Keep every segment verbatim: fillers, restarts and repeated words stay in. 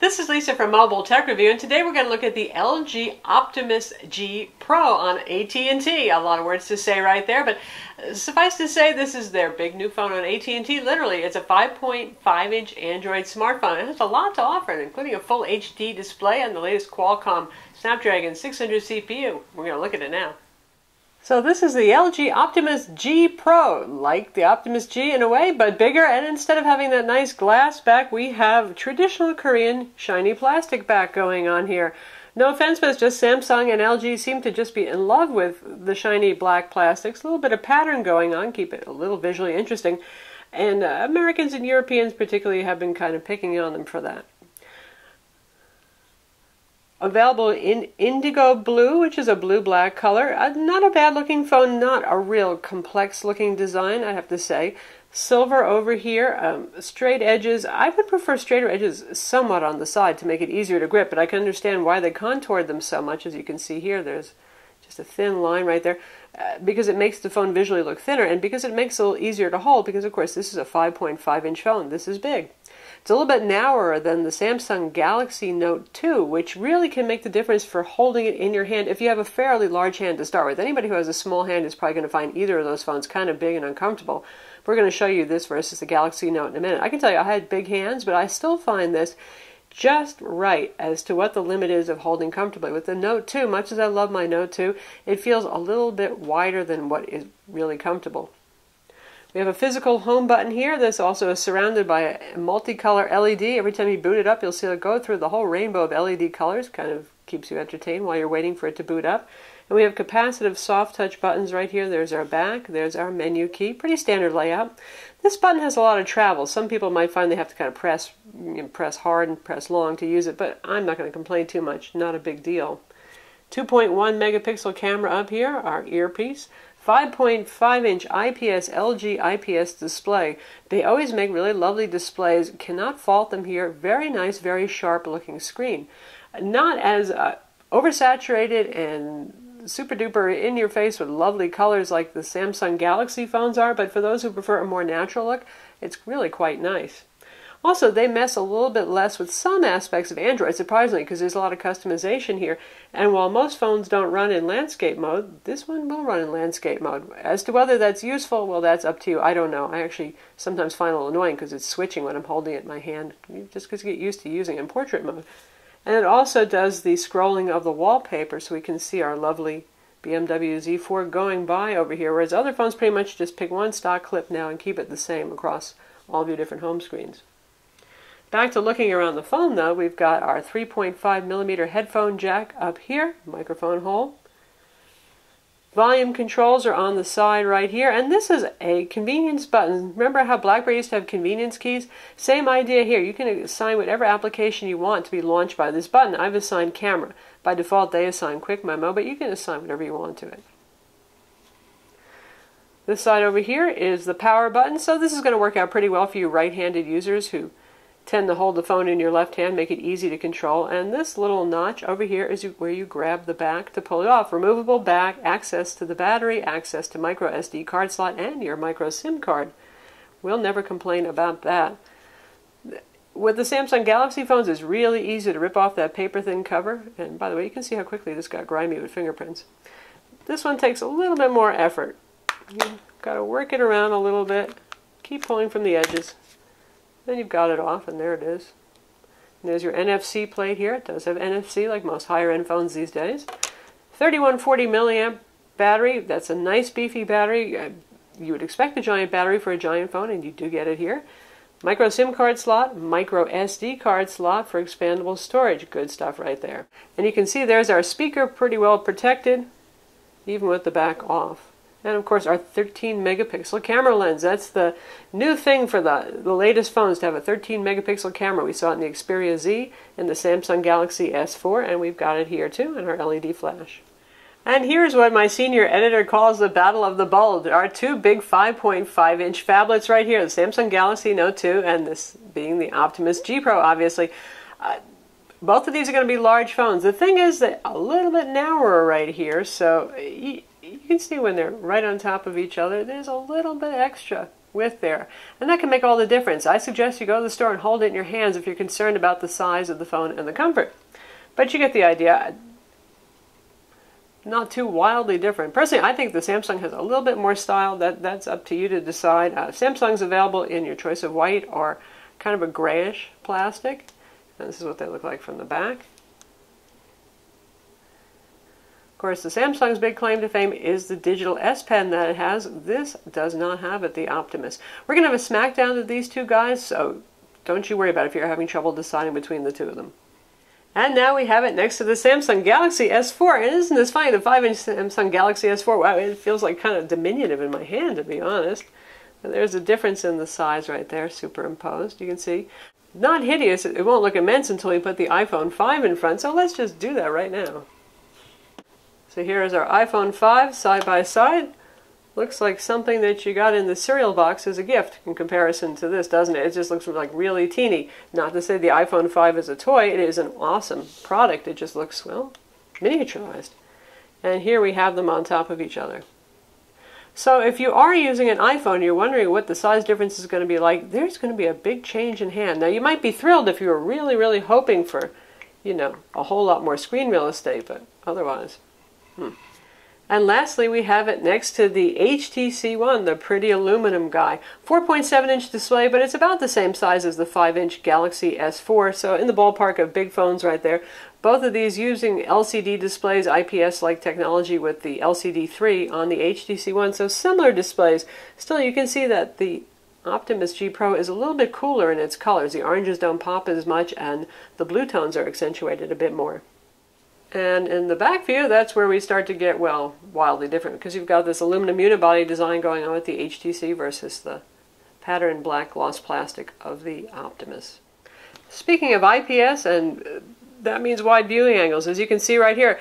This is Lisa from Mobile Tech Review, and today we're going to look at the L G Optimus G Pro on A T and T. A lot of words to say right there, but suffice to say this is their big new phone on A T and T. Literally, it's a five point five inch Android smartphone. It has a lot to offer, including a full H D display and the latest Qualcomm Snapdragon six hundred C P U. We're going to look at it now. So this is the L G Optimus G Pro, like the Optimus G in a way, but bigger, and instead of having that nice glass back, we have traditional Korean shiny plastic back going on here. No offense, but it's just Samsung and L G seem to just be in love with the shiny black plastics. A little bit of pattern going on, keep it a little visually interesting, and uh, Americans and Europeans particularly have been kind of picking on them for that. Available in indigo blue, which is a blue-black color. Uh, not a bad-looking phone, not a real complex-looking design, I have to say. Silver over here, um, straight edges. I would prefer straighter edges somewhat on the side to make it easier to grip, but I can understand why they contoured them so much. As you can see here, there's just a thin line right there, uh, because it makes the phone visually look thinner, and because it makes it a little easier to hold, because, of course, this is a five point five inch phone. This is big. It's a little bit narrower than the Samsung Galaxy Note two, which really can make the difference for holding it in your hand if you have a fairly large hand to start with. Anybody who has a small hand is probably going to find either of those phones kind of big and uncomfortable. We're going to show you this versus the Galaxy Note in a minute. I can tell you I had big hands, but I still find this just right as to what the limit is of holding comfortably. With the Note two, much as I love my Note two, it feels a little bit wider than what is really comfortable. We have a physical home button here that's also surrounded by a multicolor L E D. Every time you boot it up, you'll see it go through the whole rainbow of L E D colors. Kind of keeps you entertained while you're waiting for it to boot up. And we have capacitive soft touch buttons right here. There's our back. There's our menu key. Pretty standard layout. This button has a lot of travel. Some people might find they have to kind of press, you know, press hard and press long to use it, but I'm not going to complain too much. Not a big deal. two point one megapixel camera up here, our earpiece. five point five inch I P S, L G I P S display. They always make really lovely displays. Cannot fault them here. Very nice, very sharp looking screen. Not as uh, oversaturated and super duper in your face with lovely colors like the Samsung Galaxy phones are, but for those who prefer a more natural look, it's really quite nice. Also, they mess a little bit less with some aspects of Android, surprisingly, because there's a lot of customization here. And while most phones don't run in landscape mode, this one will run in landscape mode. As to whether that's useful, well, that's up to you. I don't know. I actually sometimes find it a little annoying because it's switching when I'm holding it in my hand, just because you get used to using it in portrait mode. And it also does the scrolling of the wallpaper, so we can see our lovely B M W Z four going by over here, whereas other phones pretty much just pick one stock clip now and keep it the same across all of your different home screens. Back to looking around the phone, though, we've got our three point five millimeter headphone jack up here, microphone hole. Volume controls are on the side right here, and this is a convenience button. Remember how BlackBerry used to have convenience keys? Same idea here. You can assign whatever application you want to be launched by this button. I've assigned camera. By default, they assign Quick Memo, but you can assign whatever you want to it. This side over here is the power button, so this is going to work out pretty well for you right-handed users who tend to hold the phone in your left hand, make it easy to control. And this little notch over here is where you grab the back to pull it off. Removable back, access to the battery, access to micro S D card slot, and your micro SIM card. We'll never complain about that. With the Samsung Galaxy phones, it's really easy to rip off that paper-thin cover. And by the way, you can see how quickly this got grimy with fingerprints. This one takes a little bit more effort. You've got to work it around a little bit. Keep pulling from the edges. Then you've got it off, and there it is. And there's your N F C plate here. It does have N F C, like most higher-end phones these days. thirty-one forty milliamp battery. That's a nice, beefy battery. You would expect a giant battery for a giant phone, and you do get it here. Micro SIM card slot, micro S D card slot for expandable storage. Good stuff right there. And you can see there's our speaker, pretty well protected, even with the back off. And, of course, our thirteen megapixel camera lens. That's the new thing for the, the latest phones, to have a thirteen megapixel camera. We saw it in the Xperia Z and the Samsung Galaxy S four, and we've got it here, too, in our L E D flash. And here's what my senior editor calls the battle of the bulb. Our two big five point five inch phablets right here, the Samsung Galaxy Note two, and this being the Optimus G Pro, obviously. Uh, both of these are going to be large phones. The thing is that a little bit narrower right here, so you can see when they're right on top of each other, there's a little bit extra. width there, and that can make all the difference. I suggest you go to the store and hold it in your hands if you're concerned about the size of the phone and the comfort. But you get the idea. Not too wildly different. Personally, I think the Samsung has a little bit more style. That, that's up to you to decide. Uh, Samsung's available in your choice of white or kind of a grayish plastic. And this is what they look like from the back. Of course, the Samsung's big claim to fame is the digital S Pen that it has. This does not have it, the Optimus. We're going to have a smackdown of these two guys, so don't you worry about it if you're having trouble deciding between the two of them. And now we have it next to the Samsung Galaxy S four. And isn't this funny, the five inch Samsung Galaxy S four, wow, it feels like kind of diminutive in my hand, to be honest. But there's a difference in the size right there, superimposed, you can see. Not hideous, it won't look immense until you put the iPhone five in front, so let's just do that right now. So here is our iPhone five side by side. Looks like something that you got in the cereal box as a gift in comparison to this, doesn't it? It just looks like really teeny. Not to say the iPhone five is a toy, it is an awesome product. It just looks, well, miniaturized. And here we have them on top of each other. So if you are using an iPhone, you're wondering what the size difference is going to be like, there's going to be a big change in hand. Now you might be thrilled if you were really, really hoping for, you know, a whole lot more screen real estate, but otherwise... Hmm. And lastly, we have it next to the H T C One, the pretty aluminum guy. four point seven inch display, but it's about the same size as the five inch Galaxy S four, so in the ballpark of big phones right there. Both of these using L C D displays, I P S-like technology with the L C D three on the H T C One, so similar displays. Still, you can see that the Optimus G Pro is a little bit cooler in its colors. The oranges don't pop as much, and the blue tones are accentuated a bit more. And in the back view, that's where we start to get, well, wildly different, because you've got this aluminum unibody design going on with the H T C versus the patterned black gloss plastic of the Optimus. Speaking of I P S, and that means wide viewing angles, as you can see right here,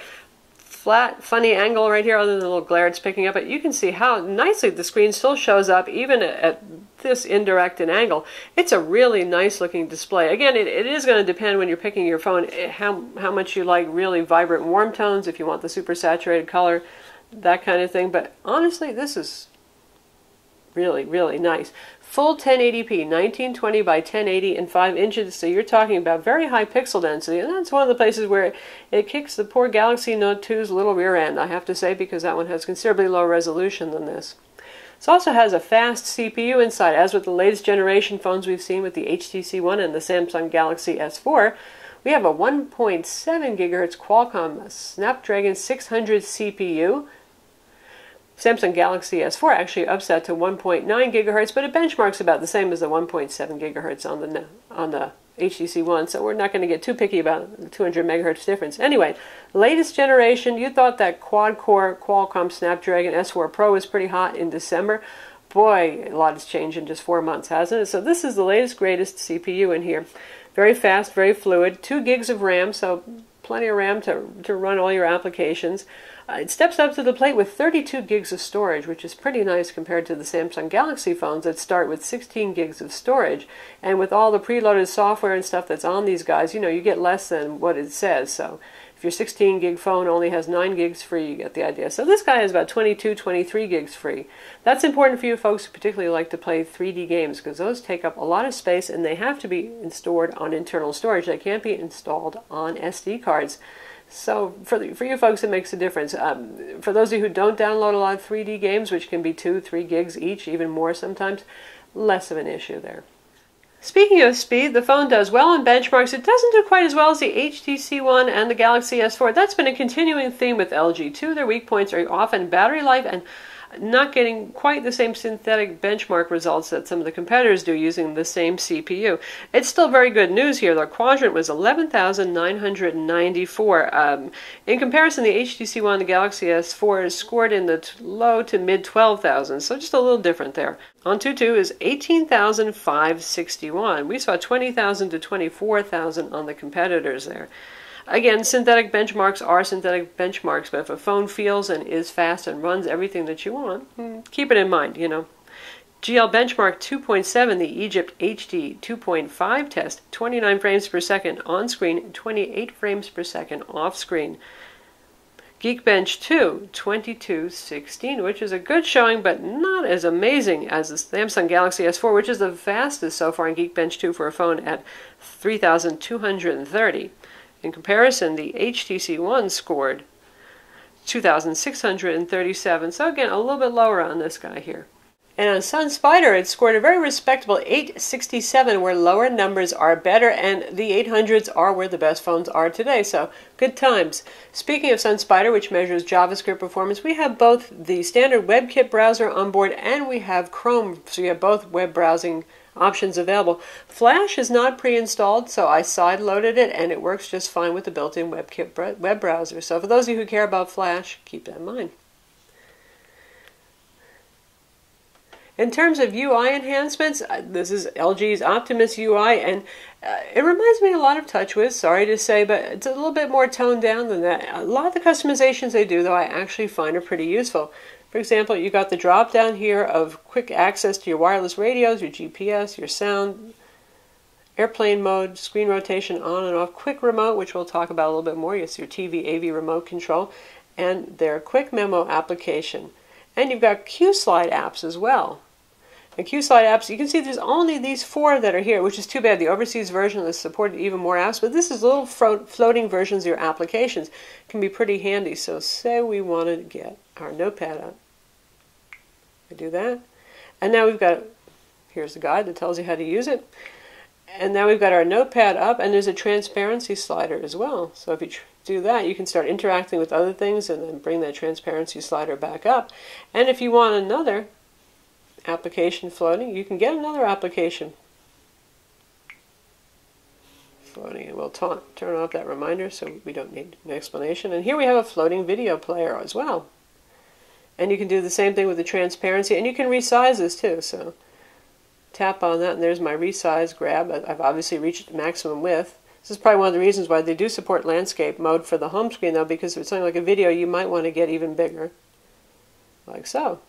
flat, funny angle right here, other than the little glare it's picking up at, you can see how nicely the screen still shows up, even at this indirect an angle. It's a really nice looking display. Again, it, it is going to depend when you're picking your phone how, how much you like really vibrant warm tones, if you want the super saturated color, that kind of thing. But honestly, this is really, really nice. Full ten eighty p, nineteen twenty by ten eighty and five inches, so you're talking about very high pixel density, and that's one of the places where it kicks the poor Galaxy Note two's little rear end, I have to say, because that one has considerably lower resolution than this. It also has a fast C P U inside, as with the latest generation phones we've seen with the H T C One and the Samsung Galaxy S four. We have a one point seven gigahertz Qualcomm Snapdragon six hundred C P U. Samsung Galaxy S four actually ups that to one point nine gigahertz, but it benchmarks about the same as the one point seven gigahertz on the on the H T C One, so we're not going to get too picky about the two hundred megahertz difference. Anyway, latest generation, you thought that quad-core Qualcomm Snapdragon S four Pro was pretty hot in December. Boy, a lot has changed in just four months, hasn't it? So this is the latest, greatest C P U in here. Very fast, very fluid, two gigs of RAM, so plenty of RAM to, to run all your applications. Uh, it steps up to the plate with thirty-two gigs of storage, which is pretty nice compared to the Samsung Galaxy phones that start with sixteen gigs of storage. And with all the preloaded software and stuff that's on these guys, you know, you get less than what it says. So if your sixteen gig phone only has nine gigs free, you get the idea. So this guy has about twenty-two, twenty-three gigs free. That's important for you folks who particularly like to play three D games, because those take up a lot of space and they have to be stored on internal storage. They can't be installed on S D cards. So for, the, for you folks, it makes a difference. Um, for those of you who don't download a lot of three D games, which can be two, three gigs each, even more sometimes, less of an issue there. Speaking of speed, the phone does well in benchmarks. It doesn't do quite as well as the H T C One and the Galaxy S four. That's been a continuing theme with L G, too. Their weak points are often battery life and not getting quite the same synthetic benchmark results that some of the competitors do using the same C P U. It's still very good news here. The Quadrant was eleven thousand nine hundred ninety-four. Um, in comparison, the H T C One and the Galaxy S four is scored in the t low to mid twelve thousand, so just a little different there. On Tutu is eighteen thousand five hundred sixty-one. We saw twenty thousand to twenty-four thousand on the competitors there. Again, synthetic benchmarks are synthetic benchmarks, but if a phone feels and is fast and runs everything that you want, keep it in mind, you know. G L Benchmark two point seven, the Egypt H D two point five test, twenty-nine frames per second on screen, twenty-eight frames per second off screen. Geekbench two, twenty-two sixteen, which is a good showing, but not as amazing as the Samsung Galaxy S four, which is the fastest so far in Geekbench two for a phone at three thousand two hundred thirty. In comparison, the H T C One scored two thousand six hundred thirty-seven, so again, a little bit lower on this guy here. And on Sunspider, it scored a very respectable eight sixty-seven, where lower numbers are better, and the eight hundreds are where the best phones are today, so good times. Speaking of Sunspider, which measures JavaScript performance, we have both the standard WebKit browser on board, and we have Chrome, so you have both web browsing options available. Flash is not pre-installed, so I side-loaded it, and it works just fine with the built-in WebKit web browser. So for those of you who care about Flash, keep that in mind. In terms of U I enhancements, this is L G's Optimus U I, and uh, it reminds me a lot of TouchWiz, sorry to say, but it's a little bit more toned down than that. A lot of the customizations they do, though, I actually find are pretty useful. For example, you got the drop down here of quick access to your wireless radios, your G P S, your sound, airplane mode, screen rotation on and off, quick remote, which we'll talk about a little bit more. It's your T V, A V remote control, and their Quick Memo application. And you've got Qslide apps as well. And Qslide apps, you can see there's only these four that are here, which is too bad. The overseas version has supported even more apps, but this is little float floating versions of your applications. It can be pretty handy. So say we want to get our notepad up. I do that. And now we've got, here's the guide that tells you how to use it. And now we've got our notepad up, and there's a transparency slider as well. So if you tr do that, you can start interacting with other things and then bring that transparency slider back up. And if you want another application floating, you can get another application floating, and we'll turn off that reminder so we don't need an explanation. And here we have a floating video player as well, and you can do the same thing with the transparency, and you can resize this too, so tap on that and there's my resize grab. I've obviously reached maximum width. This is probably one of the reasons why they do support landscape mode for the home screen, though, because if it's something like a video, you might want to get even bigger, like so.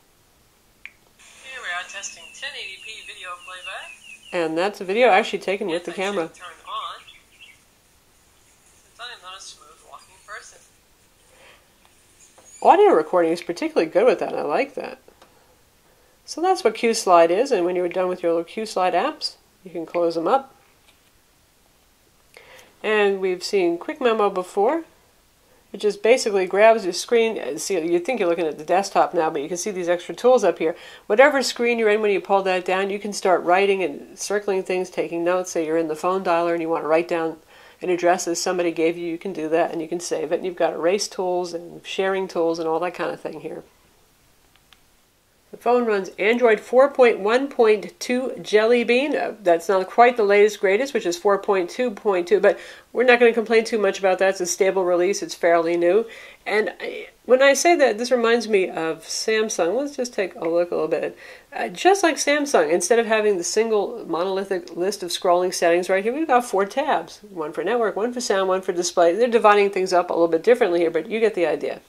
Testing ten eighty p video playback. And that's a video actually taken with the camera. Turned on. Since I am not a smooth walking person. Audio recording is particularly good with that. I like that. So that's what Qslide is, and when you're done with your little Qslide apps, you can close them up. And we've seen Quick Memo before. It just basically grabs your screen. See, you think you're looking at the desktop now, but you can see these extra tools up here. Whatever screen you're in, when you pull that down, you can start writing and circling things, taking notes. Say you're in the phone dialer and you want to write down an address that somebody gave you, you can do that and you can save it. And you've got erase tools and sharing tools and all that kind of thing here. The phone runs Android four point one point two Jelly Bean. Uh, that's not quite the latest greatest, which is four point two point two, but we're not going to complain too much about that. It's a stable release. It's fairly new. And I, when I say that, this reminds me of Samsung. Let's just take a look a little bit. Uh, just like Samsung, instead of having the single monolithic list of scrolling settings right here, we've got four tabs. One for network, one for sound, one for display. They're dividing things up a little bit differently here, but you get the idea.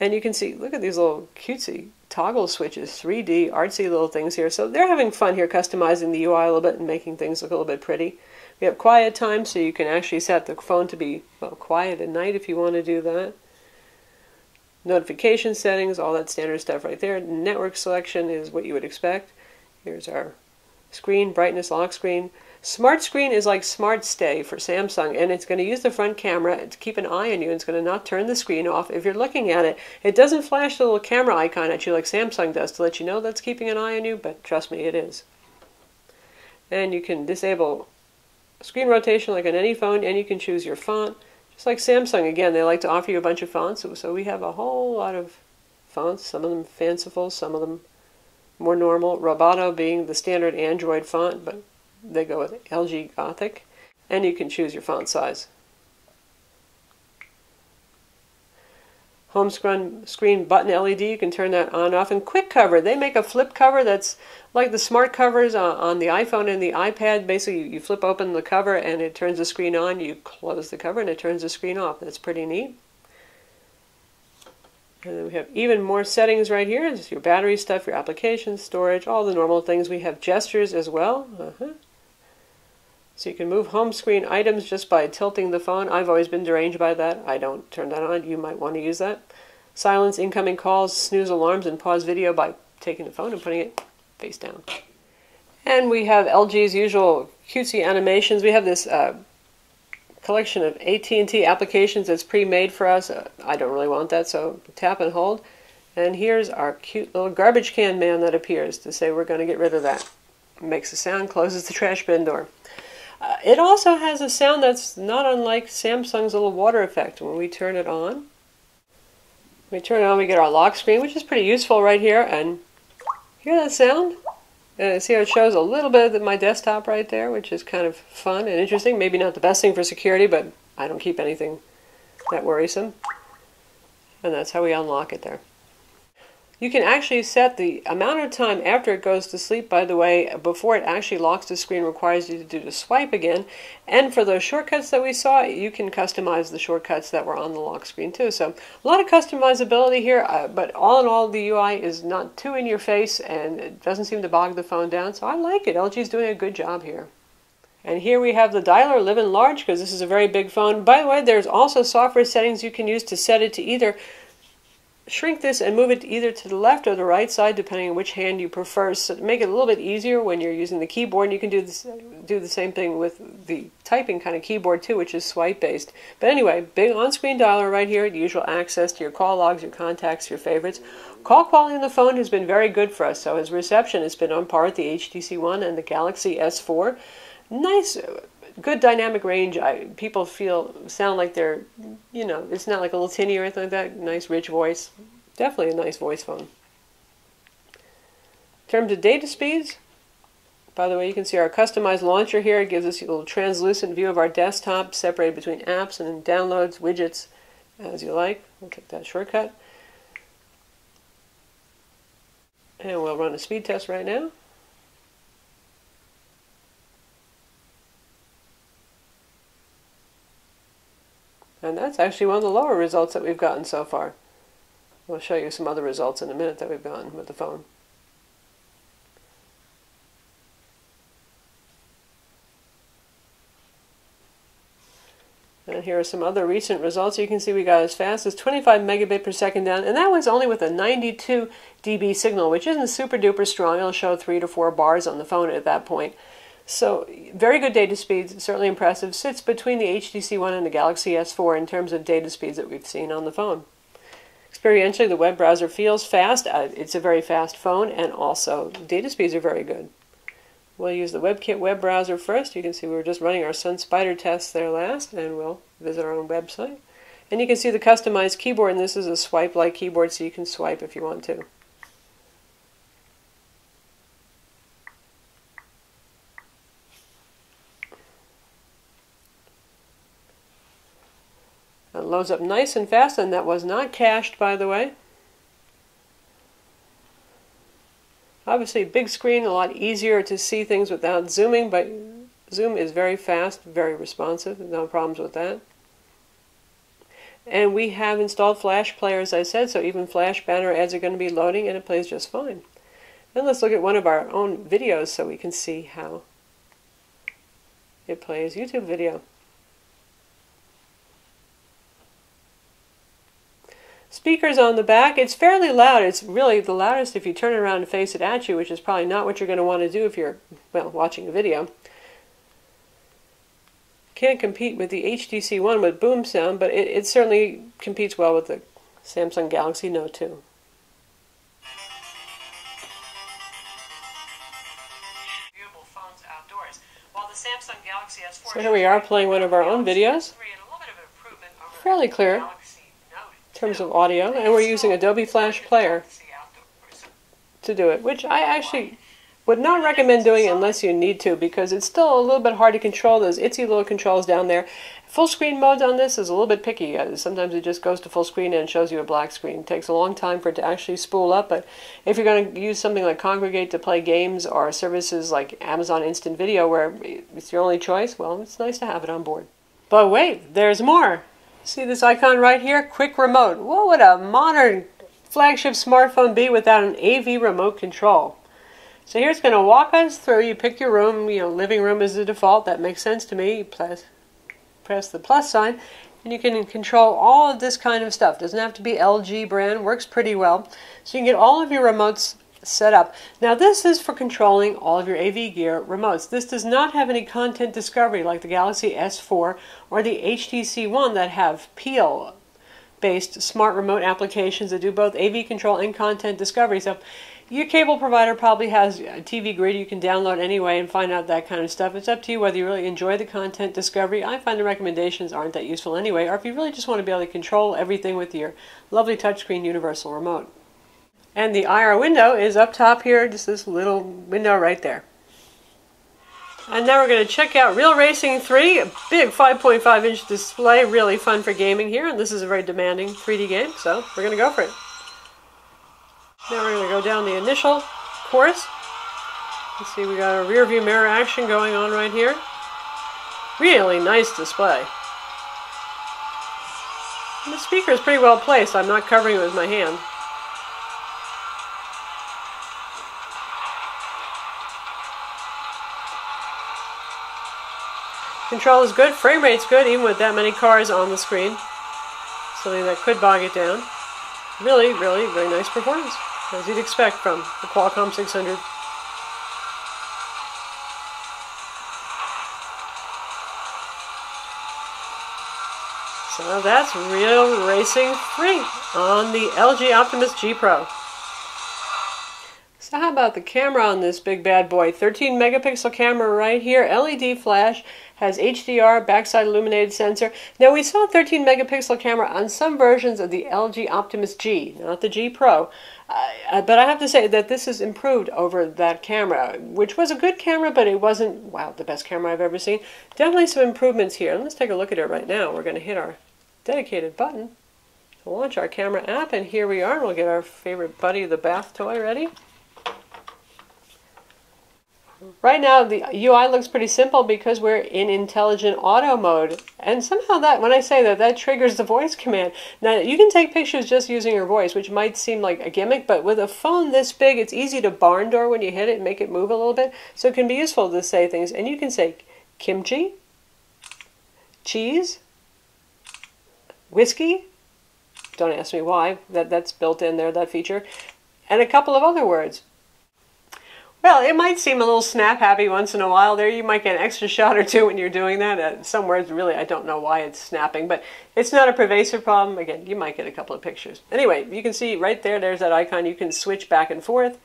And you can see, look at these little cutesy toggle switches, three D, artsy little things here. So they're having fun here customizing the U I a little bit and making things look a little bit pretty. We have quiet time, so you can actually set the phone to be, well, quiet at night if you want to do that. Notification settings, all that standard stuff right there. Network selection is what you would expect. Here's our screen, brightness, lock screen. Smart screen is like Smart Stay for Samsung, and it's going to use the front camera to keep an eye on you, and it's going to not turn the screen off if you're looking at it. It doesn't flash the little camera icon at you like Samsung does to let you know that's keeping an eye on you, but trust me, it is. And you can disable screen rotation like on any phone, and you can choose your font. Just like Samsung, again, they like to offer you a bunch of fonts, so we have a whole lot of fonts, some of them fanciful, some of them more normal. Roboto being the standard Android font, but they go with L G Gothic, and you can choose your font size. Home screen button L E D, you can turn that on and off. And quick cover, they make a flip cover that's like the smart covers on the iPhone and the iPad. Basically, you flip open the cover and it turns the screen on, you close the cover and it turns the screen off. That's pretty neat. And then we have even more settings right here. It's your battery stuff, your application, storage, all the normal things. We have gestures as well. Uh-huh. So you can move home screen items just by tilting the phone. I've always been deranged by that. I don't turn that on. You might want to use that. Silence incoming calls, snooze alarms, and pause video by taking the phone and putting it face down. And we have L G's usual cutesy animations. We have this uh, collection of A T and T applications that's pre-made for us. Uh, I don't really want that, so tap and hold. And here's our cute little garbage can man that appears to say we're going to get rid of that. Makes a sound, closes the trash bin door. Uh, it also has a sound that's not unlike Samsung's little water effect. When we turn it on, we turn it on, we get our lock screen, which is pretty useful right here. And hear that sound? And see how it shows a little bit of my desktop right there, which is kind of fun and interesting. Maybe not the best thing for security, but I don't keep anything that worrisome. And that's how we unlock it there. You can actually set the amount of time after it goes to sleep, by the way, before it actually locks the screen, requires you to do the swipe again. And for those shortcuts that we saw, you can customize the shortcuts that were on the lock screen too. So a lot of customizability here, uh, but all in all, the U I is not too in your face and it doesn't seem to bog the phone down. So I like it. L G's doing a good job here. And here we have the dialer, live in large, because this is a very big phone. By the way, there's also software settings you can use to set it to either shrink this and move it either to the left or the right side, depending on which hand you prefer. So to make it a little bit easier when you're using the keyboard, and you can do this, do the same thing with the typing kind of keyboard too, which is swipe based. But anyway, big on-screen dialer right here, usual access to your call logs, your contacts, your favorites. Call quality on the phone has been very good for us, so his reception has been on par with the H T C One and the Galaxy S four. Nice. Good dynamic range. I, people feel, sound like they're, you know, it's not like a little tinny or anything like that. Nice rich voice. Definitely a nice voice phone. In terms of data speeds, by the way, you can see our customized launcher here. It gives us a little translucent view of our desktop, separated between apps and downloads, widgets, as you like. We'll take that shortcut. And we'll run a speed test right now. And that's actually one of the lower results that we've gotten so far. We'll show you some other results in a minute that we've gotten with the phone. And here are some other recent results. You can see we got as fast as twenty-five megabit per second down, and that was only with a ninety-two D B signal, which isn't super duper strong. It'll show three to four bars on the phone at that point. So very good data speeds, certainly impressive. Sits between the H T C One and the Galaxy S four in terms of data speeds that we've seen on the phone. Experientially, the web browser feels fast. Uh, it's a very fast phone, and also data speeds are very good. We'll use the WebKit web browser first. You can see we were just running our Sunspider tests there last, and we'll visit our own website. And you can see the customized keyboard, and this is a swipe-like keyboard, so you can swipe if you want to. It loads up nice and fast, and that was not cached, by the way. Obviously, big screen, a lot easier to see things without zooming, but zoom is very fast, very responsive, no problems with that. And we have installed Flash Player, as I said, so even Flash banner ads are going to be loading, and it plays just fine. And let's look at one of our own videos so we can see how it plays YouTube video. Speakers on the back, it's fairly loud. It's really the loudest if you turn it around and face it at you, which is probably not what you're going to want to do if you're, well, watching a video. Can't compete with the H T C One with boom sound, but it, it certainly competes well with the Samsung Galaxy Note two. Viewable phones outdoors. While the Samsung Galaxy S four, so here we are playing one of our own videos. Fairly clear in terms of audio, and we're using Adobe Flash Player to do it, which I actually would not recommend doing unless you need to, because it's still a little bit hard to control those itsy little controls down there. Full screen mode on this is a little bit picky. Sometimes it just goes to full screen and shows you a black screen. It takes a long time for it to actually spool up, but if you're going to use something like Congregate to play games or services like Amazon Instant Video where it's your only choice, well, it's nice to have it on board. But wait, there's more! See this icon right here? Quick Remote. What would a modern flagship smartphone be without an A V remote control? So here's going to walk us through. You pick your room, you know, living room is the default, that makes sense to me. You press, press the plus sign, and you can control all of this kind of stuff. Doesn't have to be L G brand, works pretty well. So you can get all of your remotes set up. Now this is for controlling all of your A V gear remotes. This does not have any content discovery like the Galaxy S four or the H T C One that have Peel based smart remote applications that do both A V control and content discovery. So your cable provider probably has a T V Grid you can download anyway and find out that kind of stuff. It's up to you whether you really enjoy the content discovery. I find the recommendations aren't that useful anyway, or if you really just want to be able to control everything with your lovely touchscreen universal remote. And the I R window is up top here, just this little window right there. And now we're going to check out Real Racing three, a big five point five inch display, really fun for gaming here, and this is a very demanding three D game, so we're going to go for it. Now we're going to go down the initial course. You see we got a rear view mirror action going on right here. Really nice display. And the speaker is pretty well placed. I'm not covering it with my hand. Control is good, frame rate's good, even with that many cars on the screen. Something that could bog it down. Really, really, very nice performance, as you'd expect from the Qualcomm six hundred. So that's Real Racing three on the L G Optimus G Pro. So how about the camera on this big bad boy? thirteen megapixel camera right here, L E D flash, has H D R, backside illuminated sensor. Now we saw a thirteen megapixel camera on some versions of the L G Optimus G, not the G Pro. Uh, but I have to say that this is improved over that camera, which was a good camera, but it wasn't, wow, the best camera I've ever seen. Definitely some improvements here. Let's take a look at it right now. We're going to hit our dedicated button to launch our camera app, and here we are. We'll get our favorite buddy, the bath toy, ready. Right now the U I looks pretty simple because we're in intelligent auto mode, and somehow that, when I say that, that triggers the voice command. Now you can take pictures just using your voice, which might seem like a gimmick, but with a phone this big it's easy to barn door when you hit it and make it move a little bit, so it can be useful to say things. And you can say kimchi, cheese, whiskey, don't ask me why, that, that's built in there, that feature, and a couple of other words. Well, it might seem a little snap-happy once in a while there. You might get an extra shot or two when you're doing that. Uh, some words, really, I don't know why it's snapping, but it's not a pervasive problem. Again, you might get a couple of pictures. Anyway, you can see right there, there's that icon. You can switch back and forth.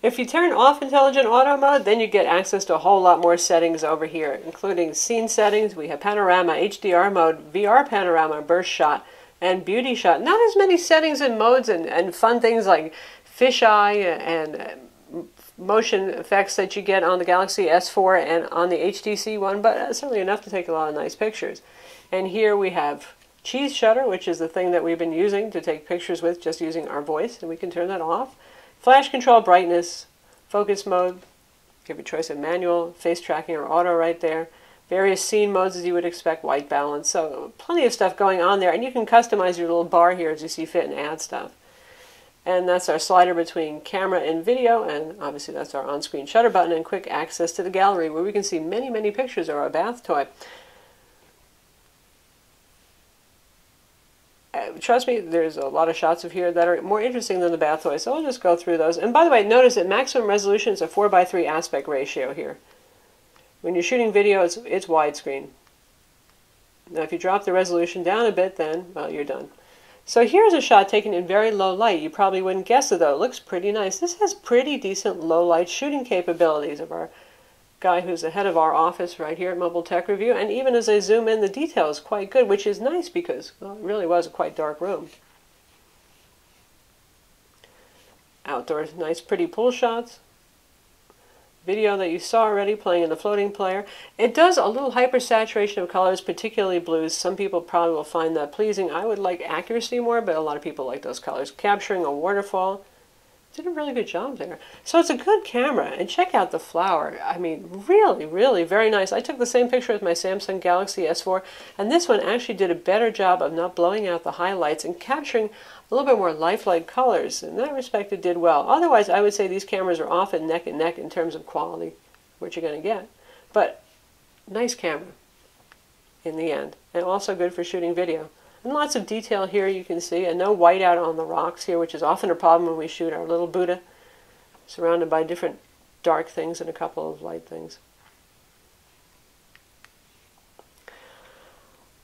If you turn off Intelligent Auto Mode, then you get access to a whole lot more settings over here, including scene settings. We have Panorama, H D R Mode, V R Panorama, Burst Shot, and Beauty Shot. Not as many settings and modes and, and fun things like fisheye and... and motion effects that you get on the Galaxy S four and on the H T C One, but certainly enough to take a lot of nice pictures. And here we have cheese shutter, which is the thing that we've been using to take pictures with just using our voice, and we can turn that off. Flash control, brightness, focus mode, give you a choice of manual, face tracking or auto right there. Various scene modes as you would expect, white balance, so plenty of stuff going on there, and you can customize your little bar here as you see fit and add stuff. And that's our slider between camera and video, and obviously that's our on-screen shutter button and quick access to the gallery where we can see many, many pictures of our bath toy. Uh, trust me, there's a lot of shots of here that are more interesting than the bath toy, so I'll just go through those. And by the way, notice that maximum resolution is a four by three aspect ratio here. When you're shooting video, it's, it's widescreen. Now if you drop the resolution down a bit, then, well, you're done. So here's a shot taken in very low light. You probably wouldn't guess it though. It looks pretty nice. This has pretty decent low light shooting capabilities of our guy who's the head of our office right here at Mobile Tech Review. And even as I zoom in, the detail is quite good, which is nice because, well, it really was a quite dark room. Outdoors, nice pretty pool shots. Video that you saw already playing in the floating player. It does a little hypersaturation of colors, particularly blues. Some people probably will find that pleasing. I would like accuracy more, but a lot of people like those colors. Capturing a waterfall, did a really good job there. So it's a good camera, and check out the flower. I mean, really, really very nice. I took the same picture with my Samsung Galaxy S four, and this one actually did a better job of not blowing out the highlights and capturing a little bit more lifelike colors. In that respect, it did well. Otherwise, I would say these cameras are often neck and neck in terms of quality, what you're going to get. But nice camera in the end, and also good for shooting video. And lots of detail here you can see, and no whiteout on the rocks here, which is often a problem when we shoot our little Buddha, surrounded by different dark things and a couple of light things.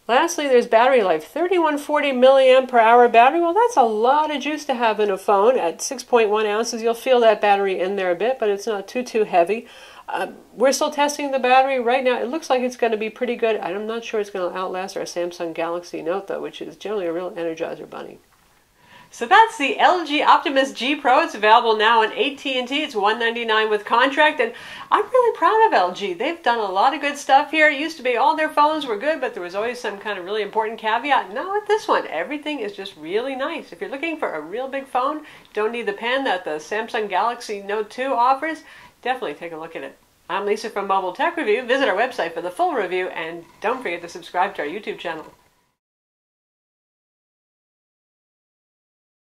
Lastly, there's battery life. thirty-one forty milliamp hour battery. Well, that's a lot of juice to have in a phone. At six point one ounces, you'll feel that battery in there a bit, but it's not too, too heavy. Uh, we're still testing the battery right now. It looks like it's going to be pretty good. I'm not sure it's going to outlast our Samsung Galaxy Note, though, which is generally a real energizer bunny. So that's the L G Optimus G Pro. It's available now on A T and T. It's one ninety-nine with contract, and I'm really proud of L G. They've done a lot of good stuff here. It used to be all their phones were good, but there was always some kind of really important caveat. Now with this one, everything is just really nice. If you're looking for a real big phone, don't need the pen that the Samsung Galaxy Note two offers, definitely take a look at it. I'm Lisa from Mobile Tech Review. Visit our website for the full review, and don't forget to subscribe to our YouTube channel.